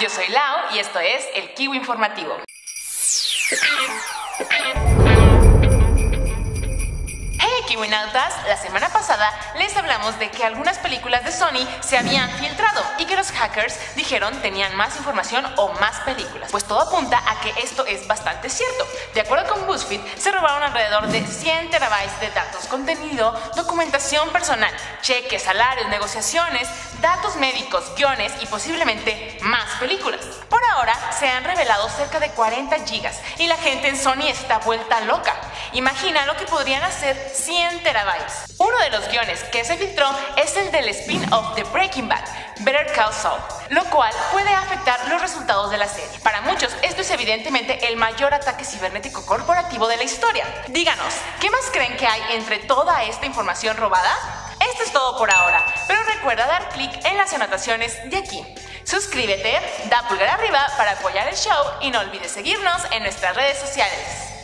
yo soy Lau y esto es El Kiwi Informativo. Hey Kiwinautas, la semana pasada les hablamos de que algunas películas de Sony se habían filtrado y que los hackers dijeron tenían más información o más películas. Pues todo apunta a que esto es bastante cierto. De acuerdo con BuzzFeed, se robaron alrededor de 100 terabytes de datos, contenido, documentación personal, cheques, salarios, negociaciones, datos médicos, guiones y posiblemente más películas. Por ahora se han revelado cerca de 40 gigas y la gente en Sony está vuelta loca. Imagina lo que podrían hacer 100 terabytes. Uno de los guiones que se filtró es el del spin-off de Breaking Bad, Better Call Saul, lo cual puede afectar los resultados de la serie. Para muchos, esto es evidentemente el mayor ataque cibernético corporativo de la historia. Díganos, ¿qué más creen que hay entre toda esta información robada? Esto es todo por ahora, pero recuerda dar clic en las anotaciones de aquí. Suscríbete, da pulgar arriba para apoyar el show y no olvides seguirnos en nuestras redes sociales.